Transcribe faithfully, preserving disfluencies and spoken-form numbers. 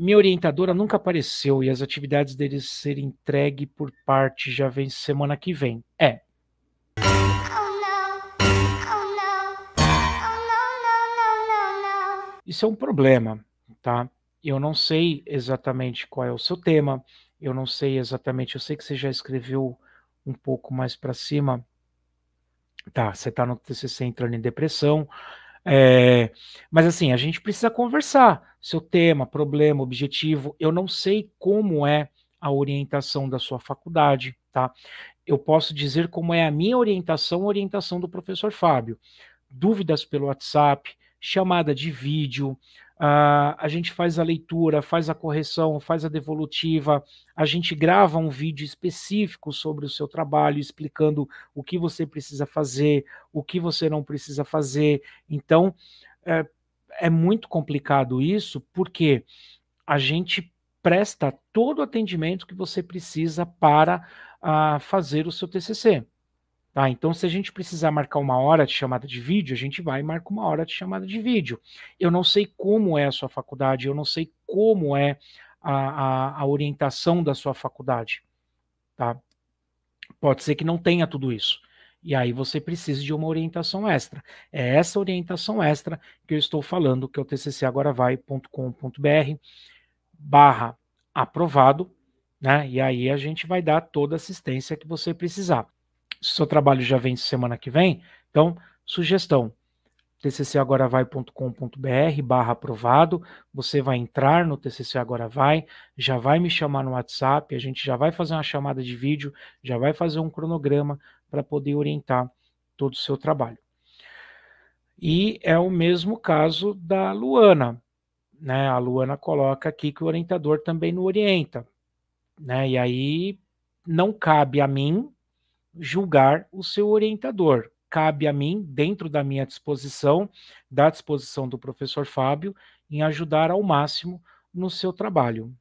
minha orientadora nunca apareceu e as atividades deles serem entregue por parte já vem semana que vem. É. Isso é um problema, tá? Eu não sei exatamente qual é o seu tema, eu não sei exatamente, eu sei que você já escreveu um pouco mais para cima, tá, você está no T C C entrando em depressão, é, mas assim, a gente precisa conversar, seu tema, problema, objetivo, eu não sei como é a orientação da sua faculdade, tá? Eu posso dizer como é a minha orientação, a orientação do professor Fábio, dúvidas pelo WhatsApp, chamada de vídeo, uh, a gente faz a leitura, faz a correção, faz a devolutiva, a gente grava um vídeo específico sobre o seu trabalho, explicando o que você precisa fazer, o que você não precisa fazer. Então, é, é muito complicado isso, porque a gente presta todo o atendimento que você precisa para uh, fazer o seu T C C. Ah, então, se a gente precisar marcar uma hora de chamada de vídeo, a gente vai e marca uma hora de chamada de vídeo. Eu não sei como é a sua faculdade, eu não sei como é a, a, a orientação da sua faculdade, tá? Pode ser que não tenha tudo isso. E aí você precisa de uma orientação extra. É essa orientação extra que eu estou falando, que é o tccagoravai.com.br barra aprovado, né? E aí a gente vai dar toda a assistência que você precisar. Seu trabalho já vem semana que vem, então, sugestão, tccagoravai.com.br barra aprovado, você vai entrar no T C C Agora Vai, já vai me chamar no WhatsApp, a gente já vai fazer uma chamada de vídeo, já vai fazer um cronograma para poder orientar todo o seu trabalho. E é o mesmo caso da Luana, né? A Luana coloca aqui que o orientador também não orienta, né? E aí não cabe a mim julgar o seu orientador. Cabe a mim, dentro da minha disposição, da disposição do professor Fábio, em ajudar ao máximo no seu trabalho.